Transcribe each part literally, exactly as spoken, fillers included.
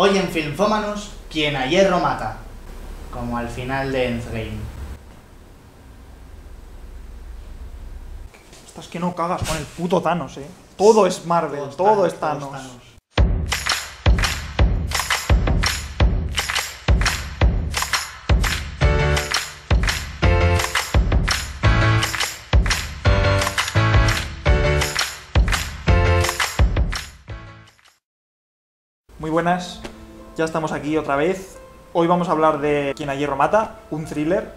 Hoy en Filmfómanos, Quien a hierro mata, como al final de Endgame. Estás que no cagas con el puto Thanos, eh. Todo es Marvel, todo, todo Thanos, es Thanos. Thanos. Muy buenas, ya estamos aquí otra vez. Hoy vamos a hablar de Quien a hierro mata, un thriller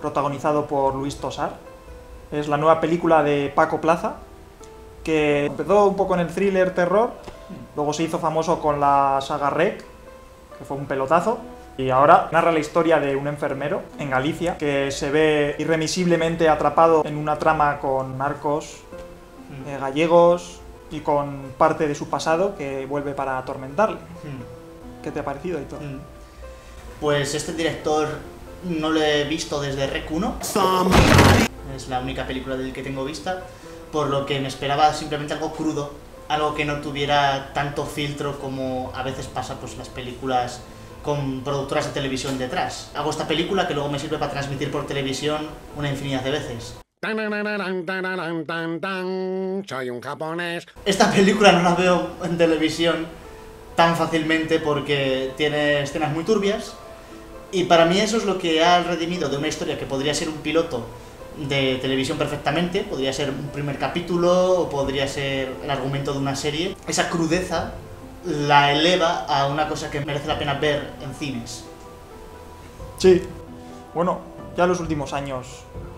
protagonizado por Luis Tosar. Es la nueva película de Paco Plaza, que empezó un poco en el thriller terror, luego se hizo famoso con la saga Rec, que fue un pelotazo, y ahora narra la historia de un enfermero en Galicia que se ve irremisiblemente atrapado en una trama con narcos eh, gallegos, y con parte de su pasado que vuelve para atormentarle. Mm. ¿Qué te ha parecido, Aitor? Mm. Pues este director no lo he visto desde Rec uno. Es la única película del que tengo vista, por lo que me esperaba simplemente algo crudo, algo que no tuviera tanto filtro como a veces pasa pues en las películas con productoras de televisión detrás. Hago esta película que luego me sirve para transmitir por televisión una infinidad de veces. Soy un japonés. Esta película no la veo en televisión tan fácilmente porque tiene escenas muy turbias, y para mí eso es lo que ha redimido de una historia que podría ser un piloto de televisión perfectamente, podría ser un primer capítulo o podría ser el argumento de una serie. Esa crudeza la eleva a una cosa que merece la pena ver en cines. Sí, bueno, ya en los últimos años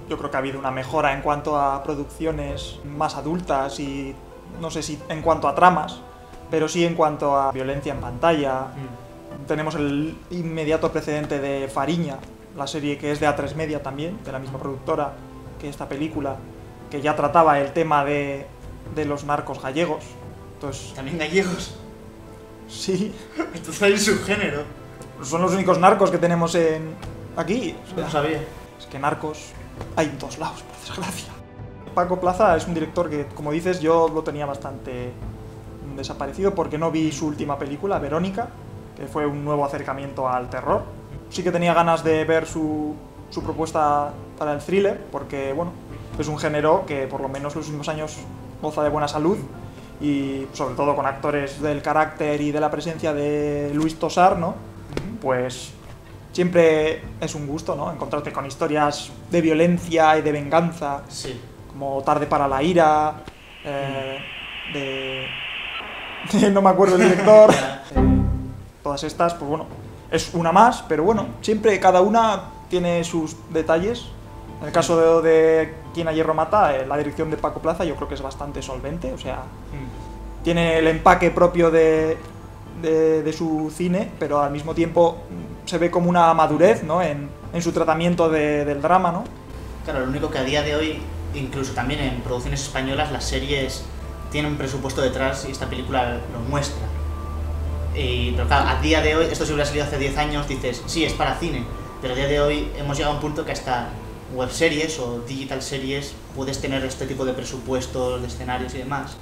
yo creo que ha habido una mejora en cuanto a producciones más adultas y no sé si en cuanto a tramas, pero sí en cuanto a violencia en pantalla. Mm. Tenemos el inmediato precedente de Fariña, la serie que es de A tres Media también, de la misma productora que esta película, que ya trataba el tema de, de los narcos gallegos. Entonces, ¿también gallegos? Sí. Entonces hay un subgénero. Son los únicos narcos que tenemos en aquí. No lo sabía. Es que narcos hay en todos lados, por desgracia. Paco Plaza es un director que, como dices, yo lo tenía bastante desaparecido porque no vi su última película, Verónica, que fue un nuevo acercamiento al terror. Sí que tenía ganas de ver su, su propuesta para el thriller porque, bueno, es un género que por lo menos los últimos años goza de buena salud, y sobre todo con actores del carácter y de la presencia de Luis Tosar, ¿no? Pues siempre es un gusto, ¿no?, encontrarte con historias de violencia y de venganza. Sí. Como Tarde para la Ira, eh, de, de... no me acuerdo el director. eh, todas estas, pues bueno, es una más, pero bueno, siempre cada una tiene sus detalles. En el caso de, de Quien a hierro mata, eh, la dirección de Paco Plaza yo creo que es bastante solvente, o sea, mm. tiene el empaque propio de, de, de su cine, pero al mismo tiempo se ve como una madurez, ¿no?, en, en su tratamiento de, del drama, ¿no? Claro, lo único que a día de hoy, incluso también en producciones españolas, las series tienen un presupuesto detrás y esta película lo muestra. Y, pero claro, a día de hoy, esto si hubiera salido hace diez años, dices, sí, es para cine, pero a día de hoy hemos llegado a un punto que hasta web series o digital series puedes tener este tipo de presupuestos, de escenarios y demás.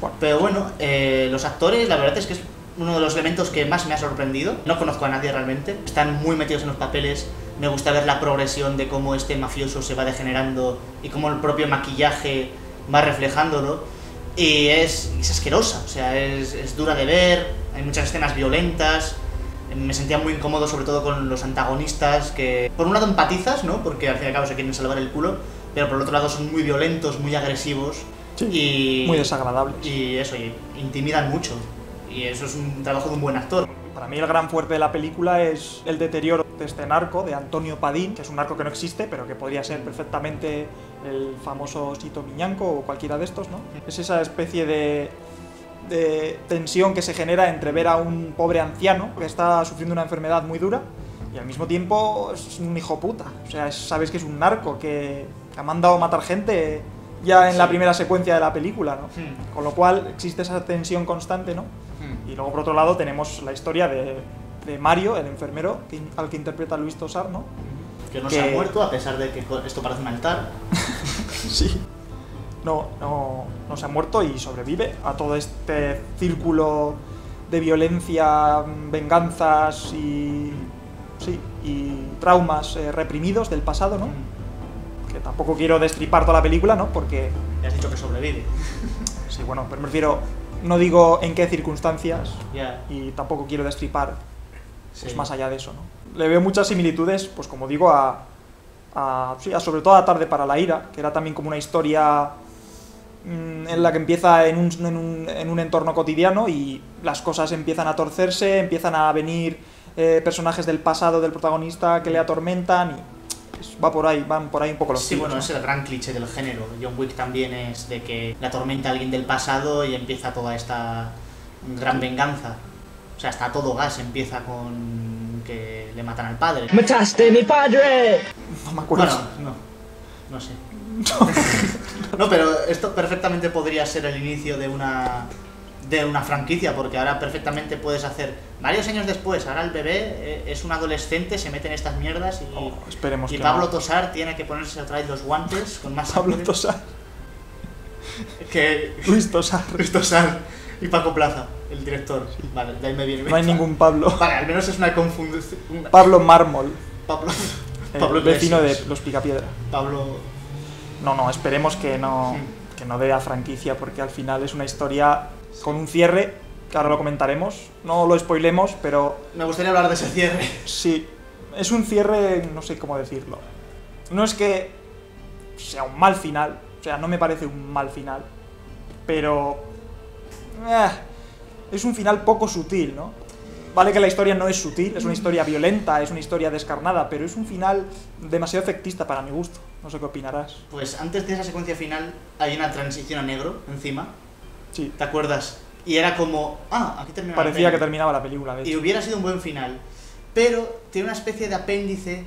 Bueno. Pero bueno, eh, los actores, la verdad es que es uno de los elementos que más me ha sorprendido. No conozco a nadie realmente, están muy metidos en los papeles. Me gusta ver la progresión de cómo este mafioso se va degenerando y cómo el propio maquillaje va reflejándolo. Y es, es asquerosa, o sea, es, es dura de ver, hay muchas escenas violentas. Me sentía muy incómodo sobre todo con los antagonistas que, por un lado, empatizas, ¿no?, porque al fin y al cabo se quieren salvar el culo, pero por el otro lado son muy violentos, muy agresivos. Sí, y muy desagradables. Y eso, y intimidan mucho. Y eso es un trabajo de un buen actor. Para mí el gran fuerte de la película es el deterioro de este narco, de Antonio Padín, que es un narco que no existe, pero que podría ser perfectamente el famoso Sito Miñanco o cualquiera de estos, ¿no? Es esa especie de, de tensión que se genera entre ver a un pobre anciano que está sufriendo una enfermedad muy dura y al mismo tiempo es un hijo puta. O sea, es, sabes que es un narco que ha mandado matar gente ya en sí. La primera secuencia de la película, ¿no? Sí. Con lo cual existe esa tensión constante, ¿no? Y luego, por otro lado, tenemos la historia de, de Mario, el enfermero, que, al que interpreta Luis Tosar, ¿no? Que no que... se ha muerto, a pesar de que esto parece un altar. Sí. No, no, no se ha muerto y sobrevive a todo este círculo de violencia, venganzas y, sí, y traumas eh, reprimidos del pasado, ¿no? Que tampoco quiero destripar toda la película, ¿no? Porque... Ya has dicho que sobrevive. Sí, bueno, pero me refiero... No digo en qué circunstancias, yeah. y tampoco quiero destripar, pues, sí. más allá de eso, ¿no? Le veo muchas similitudes, pues como digo, a, a, sí, a sobre todo a Tarde para la Ira, que era también como una historia mmm, en la que empieza en un, en, un, en un entorno cotidiano y las cosas empiezan a torcerse, empiezan a venir eh, personajes del pasado del protagonista que le atormentan y... Va por ahí, van por ahí un poco los... Sí, tíos, bueno, ¿no? Es el gran cliché del género. John Wick también es de que la tormenta a alguien del pasado y empieza toda esta gran venganza. O sea, hasta todo gas empieza con que le matan al padre. ¡Mataste mi padre! No me acuerdo. Bueno, no, no sé. No. No, pero esto perfectamente podría ser el inicio de una... de una franquicia, porque ahora perfectamente puedes hacer varios años después, ahora el bebé es un adolescente, se mete en estas mierdas y, oh, esperemos y que Pablo no. Tosar tiene que ponerse otra vez los guantes con más Pablo sangre. Tosar que... Luis Tosar Luis Tosar y Paco Plaza, el director, sí. Vale, de ahí me viene. No hay ningún Pablo. Vale, al menos es una confundición. Una... Pablo Mármol, Pablo, eh, Pablo el vecino Vesos. De los Picapiedra. Pablo... No, no, esperemos que no, sí. que no dé a franquicia, porque al final es una historia... Con un cierre, que ahora lo comentaremos. No lo spoilemos, pero... Me gustaría hablar de ese cierre. Sí. Es un cierre, no sé cómo decirlo. No es que sea un mal final. O sea, no me parece un mal final. Pero... Eh, es un final poco sutil, ¿no? Vale que la historia no es sutil, es una historia violenta, es una historia descarnada, pero es un final demasiado efectista para mi gusto. No sé qué opinarás. Pues antes de esa secuencia final hay una transición a negro encima. Sí. ¿Te acuerdas? Y era como, ah, aquí terminaba la película. Parecía que terminaba la película, de hecho. Y hubiera sido un buen final. Pero tiene una especie de apéndice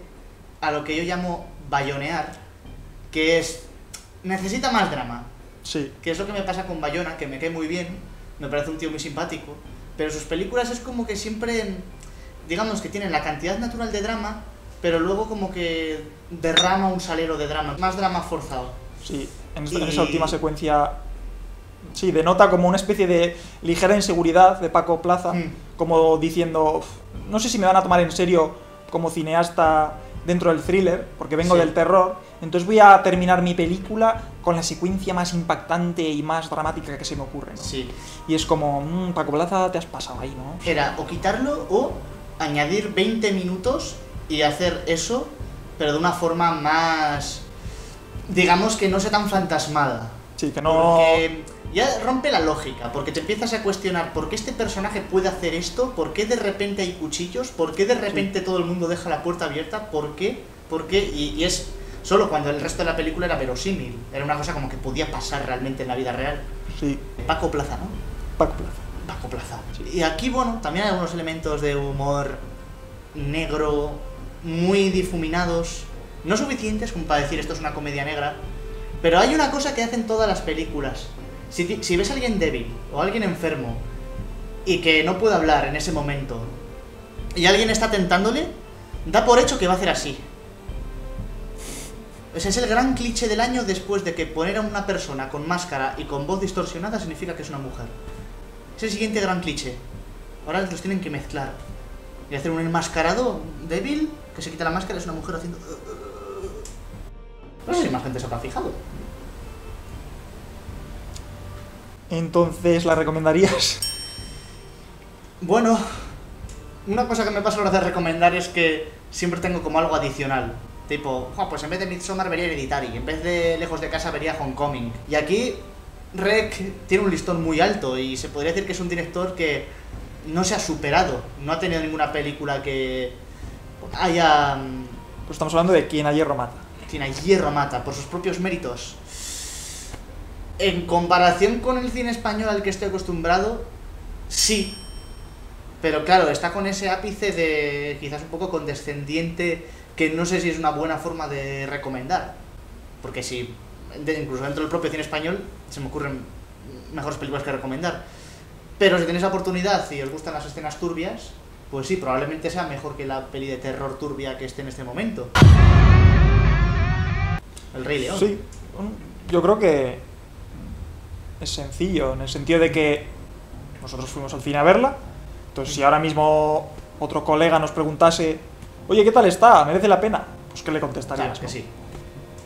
a lo que yo llamo bayonear, que es, necesita más drama. Sí. Que es lo que me pasa con Bayona, que me cae muy bien, me parece un tío muy simpático, pero sus películas es como que siempre, digamos que tienen la cantidad natural de drama, pero luego como que derrama un salero de drama, más drama forzado. Sí, en esta, y... en esa última secuencia... Sí, denota como una especie de ligera inseguridad de Paco Plaza, mm. como diciendo, no sé si me van a tomar en serio como cineasta dentro del thriller, porque vengo sí. del terror, entonces voy a terminar mi película con la secuencia más impactante y más dramática que se me ocurre, ¿no? Sí. Y es como, mmm, Paco Plaza, te has pasado ahí, ¿no? Era o quitarlo o añadir veinte minutos y hacer eso, pero de una forma más, digamos que no sea tan fantasmada. Sí, que no... Porque... Ya rompe la lógica, porque te empiezas a cuestionar por qué este personaje puede hacer esto, por qué de repente hay cuchillos, por qué de repente sí. todo el mundo deja la puerta abierta, por qué, por qué, y, y es solo cuando el resto de la película era verosímil, era una cosa como que podía pasar realmente en la vida real. Sí. Paco Plaza, ¿no? Paco Plaza. Paco Plaza. Sí. Y aquí, bueno, también hay algunos elementos de humor negro, muy difuminados, no suficientes como para decir esto es una comedia negra, pero hay una cosa que hacen todas las películas. Si, si ves a alguien débil o a alguien enfermo y que no puede hablar en ese momento y alguien está tentándole, da por hecho que va a hacer así. Ese es el gran cliché del año después de que poner a una persona con máscara y con voz distorsionada significa que es una mujer. Es el siguiente gran cliché. Ahora los tienen que mezclar y hacer un enmascarado débil que se quita la máscara y es una mujer haciendo... No sé si más gente se habrá fijado. Entonces, ¿la recomendarías? Bueno, una cosa que me pasa a la hora de recomendar es que siempre tengo como algo adicional. Tipo, oh, pues en vez de Midsommar vería Hereditary, en vez de Lejos de Casa vería Homecoming. Y aquí, Rec tiene un listón muy alto y se podría decir que es un director que no se ha superado. No ha tenido ninguna película que haya... Pues estamos hablando de Quien a hierro mata. Quien a hierro mata, por sus propios méritos. En comparación con el cine español al que estoy acostumbrado, sí. Pero claro, está con ese ápice de quizás un poco condescendiente que no sé si es una buena forma de recomendar. Porque si, de, incluso dentro del propio cine español, se me ocurren mejores películas que recomendar. Pero si tenéis la oportunidad y si os gustan las escenas turbias, pues sí, probablemente sea mejor que la peli de terror turbia que esté en este momento. El Rey León. Sí, yo creo que... Es sencillo, en el sentido de que nosotros fuimos al cine a verla, Entonces, si ahora mismo otro colega nos preguntase, oye, ¿qué tal está? ¿Merece la pena? Pues, ¿qué le contestarías? Claro, que ¿no? sí.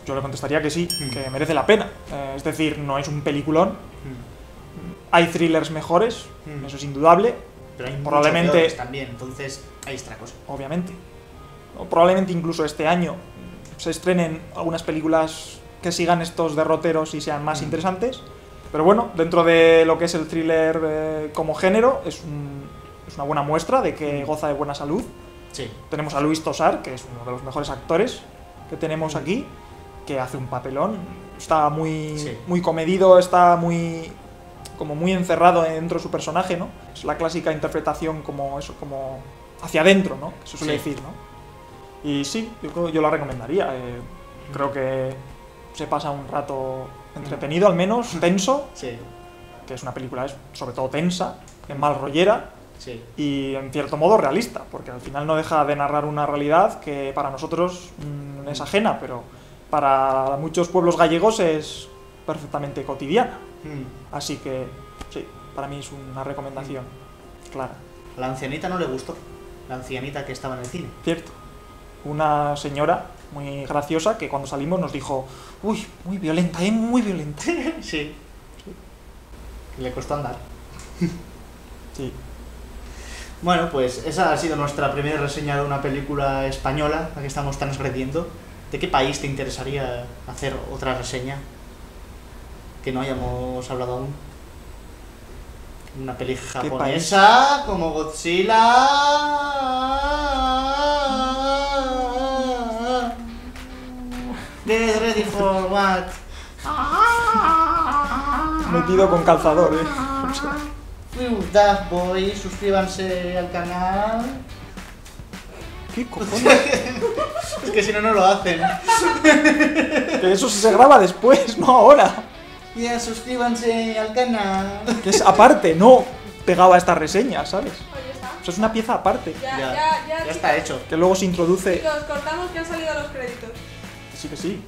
Yo le contestaría que sí, mm. que merece la pena. Eh, es decir, no es un peliculón. Mm. Hay thrillers mejores, mm. eso es indudable. Pero hay probablemente muchos peores también, entonces ahí está la cosa. Obviamente. O probablemente incluso este año se estrenen algunas películas que sigan estos derroteros y sean más mm. interesantes. Pero bueno, dentro de lo que es el thriller eh, como género, es, un, es una buena muestra de que goza de buena salud. Sí. Tenemos a Luis Tosar, que es uno de los mejores actores que tenemos aquí, que hace un papelón. Está muy, sí. muy comedido, está muy como muy encerrado dentro de su personaje, ¿no? Es la clásica interpretación como eso, como hacia adentro, ¿no? Que se suele sí. decir, ¿no? Y sí, yo, yo la recomendaría. Eh, creo que se pasa un rato entretenido, al menos, tenso, sí. que es una película es, sobre todo tensa, mal rollera sí. y en cierto modo realista, porque al final no deja de narrar una realidad que para nosotros mmm, es ajena, pero para muchos pueblos gallegos es perfectamente cotidiana. Mm. Así que, sí, para mí es una recomendación mm. clara. A la ancianita no le gustó, la ancianita que estaba en el cine. Cierto, una señora muy graciosa que cuando salimos nos dijo, uy, muy violenta, ¿eh? Muy violenta. Sí. sí. Le costó andar. Sí. Bueno, pues esa ha sido nuestra primera reseña de una película española, la que estamos transgrediendo. ¿De qué país te interesaría hacer otra reseña que no hayamos hablado aún? Una peli japonesa como Godzilla... Get ready for what? Metido con calzador, eh. Daft Boy, suscríbanse al canal. ¿Qué cojones? Es que si no, no lo hacen. Que eso se graba después, no ahora. Ya, yeah, suscríbanse al canal. Que es aparte, no pegado a esta reseña, ¿sabes? O sea, es una pieza aparte. Ya, ya, ya, ya, ya está hecho. Que luego se introduce. Chicos, cortamos que han salido los créditos. Sí que sí,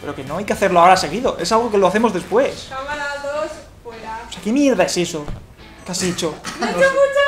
pero que no hay que hacerlo ahora seguido, es algo que lo hacemos después. Cámara dos, fuera. O sea, ¿qué mierda es eso que has hecho? No he hecho mucho